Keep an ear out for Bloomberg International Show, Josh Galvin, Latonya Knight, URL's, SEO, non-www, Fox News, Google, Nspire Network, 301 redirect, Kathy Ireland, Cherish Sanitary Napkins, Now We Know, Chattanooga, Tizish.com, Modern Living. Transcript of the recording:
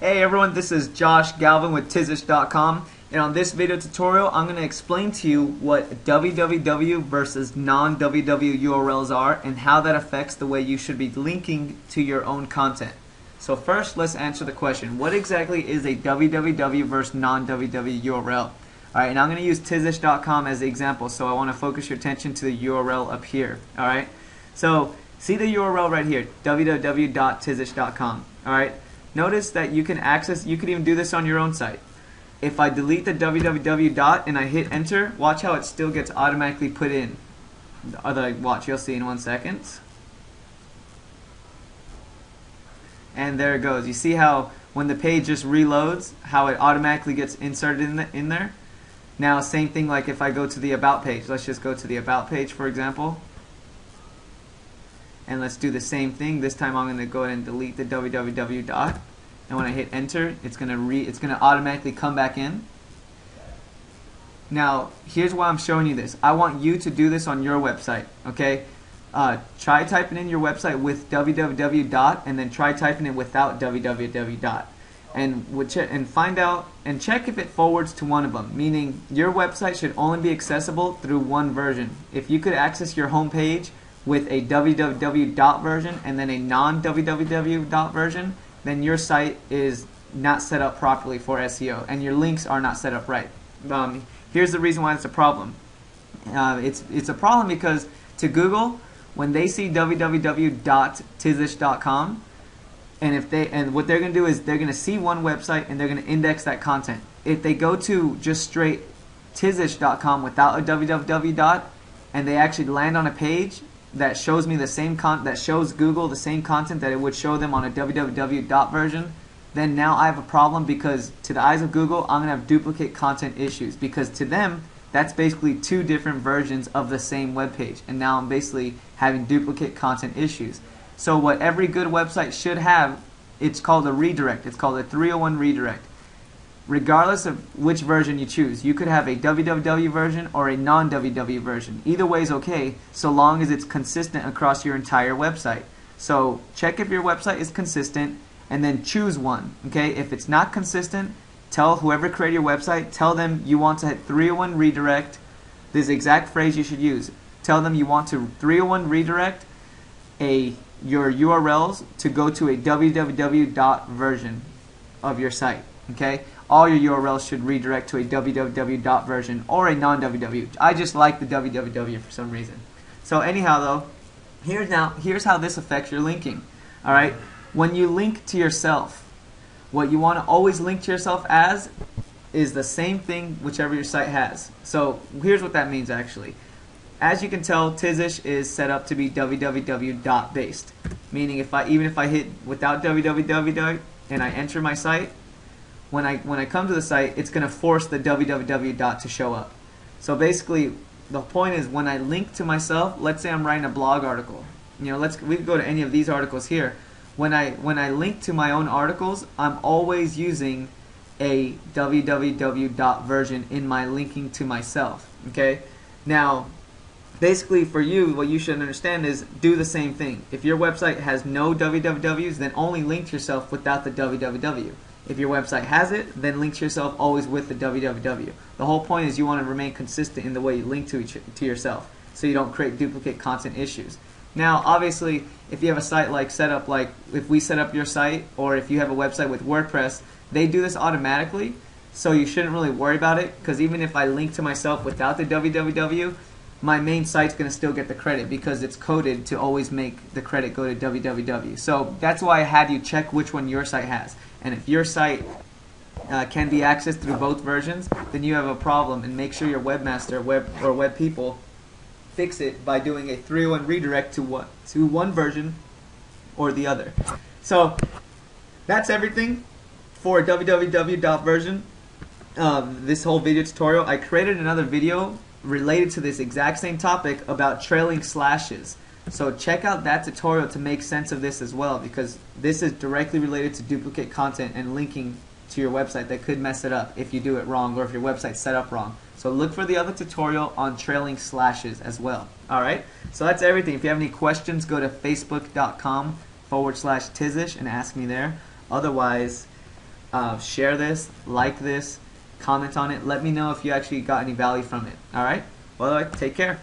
Hey everyone, this is Josh Galvin with Tizish.com, and on this video tutorial I'm going to explain to you what www versus non-www URLs are and how that affects the way you should be linking to your own content. So first, let's answer the question, what exactly is a www versus non-www URL? Alright, and I'm going to use Tizish.com as the example, so I want to focus your attention to the URL up here. Alright, so see the URL right here, www.tizish.com. Alright. Notice that you can access, you could even do this on your own site. If I delete the www dot and I hit enter, watch how it still gets automatically put in. Watch, you'll see in 1 second. And there it goes. You see how when the page just reloads, how it automatically gets inserted in there? Now, same thing like if I go to the about page. Let's just go to the about page, for example. And let's do the same thing. This time I'm going to go ahead and delete the www dot. And when I hit enter, it's going to automatically come back in. Now, here's why I'm showing you this. I want you to do this on your website, okay? Try typing in your website with www dot, and then try typing it without www dot. And find out and check if it forwards to one of them, meaning your website should only be accessible through one version. If you could access your home page with a www dot version and then a non-www dot version, then your site is not set up properly for SEO and your links are not set up right. Here's the reason why it's a problem. It's a problem because to Google, when they see www.tizish.com, and what they're going to do is they're going to see one website and they're going to index that content. If they go to just straight tizish.com without a www dot and they actually land on a page that shows me the same that shows Google the same content that it would show them on a www dot version, then now I have a problem, because to the eyes of Google I'm gonna have duplicate content issues, because to them that's basically two different versions of the same web page, and now I'm basically having duplicate content issues. So what every good website should have, it's called a redirect, it's called a 301 redirect. Regardless of which version you choose, you could have a www version or a non-www version. Either way is okay, so long as it's consistent across your entire website. So check if your website is consistent, and then choose one. Okay, if it's not consistent, tell whoever created your website, tell them you want to hit 301 redirect. This is the exact phrase you should use. Tell them you want to 301 redirect your URLs to go to a www version of your site. Okay, all your URLs should redirect to a www dot version or a non-www. I just like the www for some reason. So anyhow though, here's how this affects your linking. Alright, when you link to yourself, what you want to always link to yourself as is the same thing whichever your site has. So here's what that means actually. As you can tell, Tizish is set up to be www dot based, meaning even if I hit without www and I enter my site, when I come to the site, it's going to force the www dot to show up. So basically, the point is when I link to myself, let's say I'm writing a blog article. You know, we can go to any of these articles here. When I link to my own articles, I'm always using a www dot version in my linking to myself. Okay. Now, basically for you, what you should understand is do the same thing. If your website has no wwws, then only link to yourself without the www. If your website has it, then link to yourself always with the www. The whole point is you want to remain consistent in the way you link to yourself, so you don't create duplicate content issues. Now, obviously, if you have a site like if we set up your site, or if you have a website with WordPress, they do this automatically, so you shouldn't really worry about it, because even if I link to myself without the www, my main site's going to still get the credit because it's coded to always make the credit go to www. So that's why I had you check which one your site has. And if your site can be accessed through both versions, then you have a problem, and make sure your webmaster or web people fix it by doing a 301 redirect to one version or the other. So that's everything for www.version. This whole video tutorial, I created another video related to this exact same topic about trailing slashes. So check out that tutorial to make sense of this as well, because this is directly related to duplicate content and linking to your website that could mess it up if you do it wrong, or if your website's set up wrong. So look for the other tutorial on trailing slashes as well. Alright, so that's everything. If you have any questions, go to facebook.com/Tizish and ask me there. Otherwise, share this, like this, comment on it. Let me know if you actually got any value from it. All right? Well, take care.